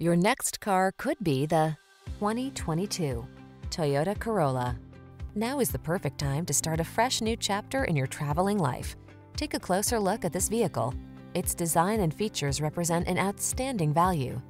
Your next car could be the 2022 Toyota Corolla. Now is the perfect time to start a fresh new chapter in your traveling life. Take a closer look at this vehicle. Its design and features represent an outstanding value,